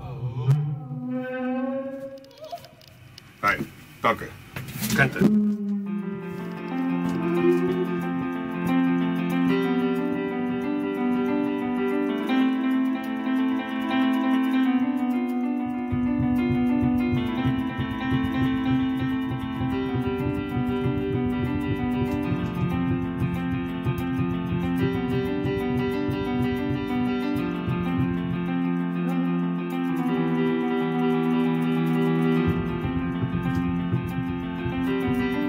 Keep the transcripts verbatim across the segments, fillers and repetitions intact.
Oh. Right. Danke. Kante. Thank you.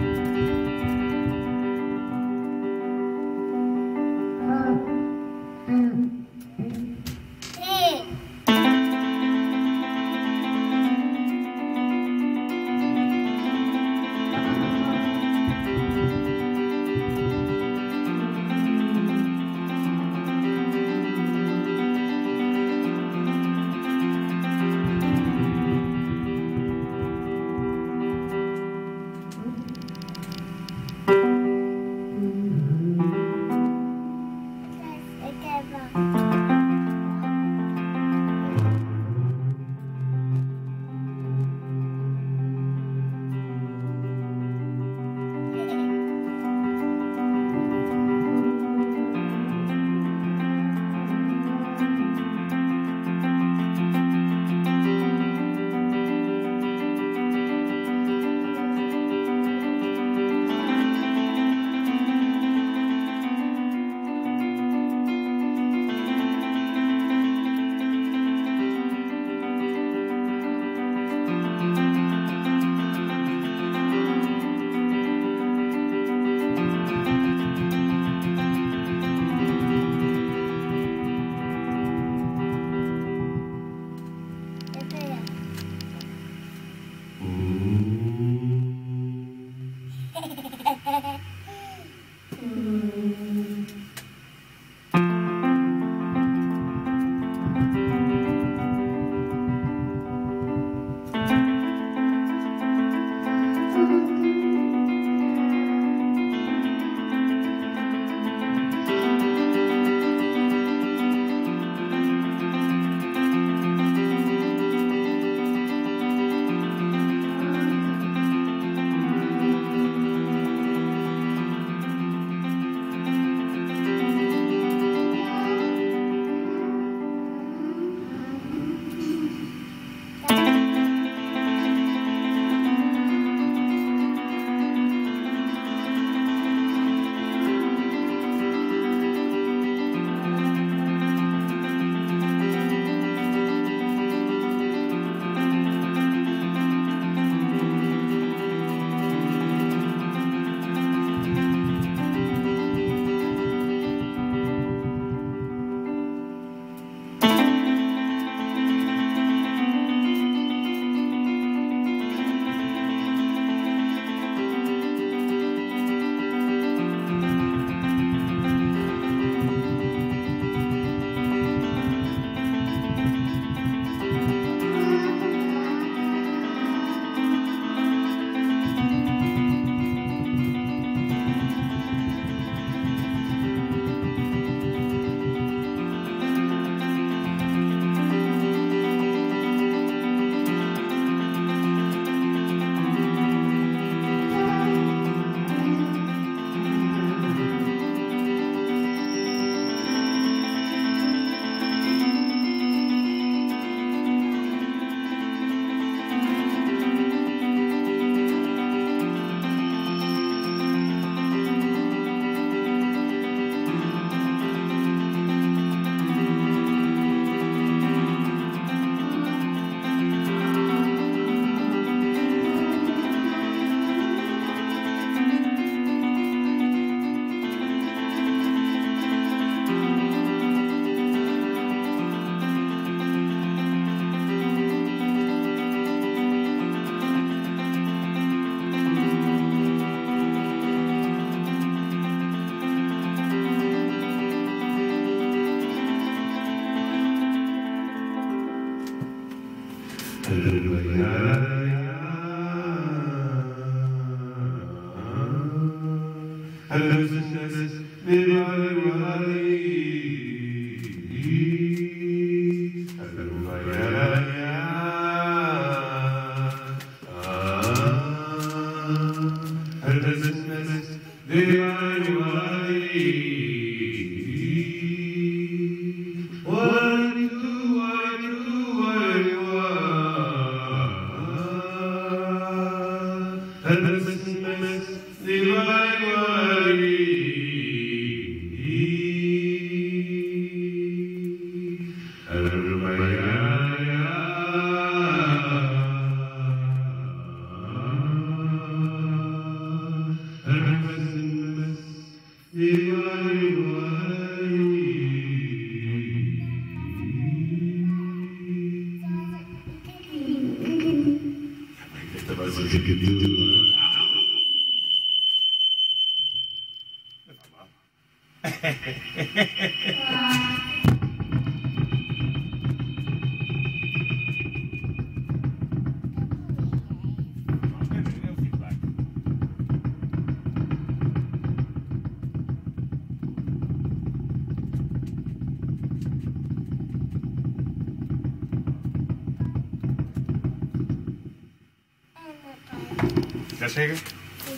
That's it?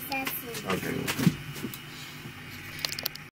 That's it. Okay.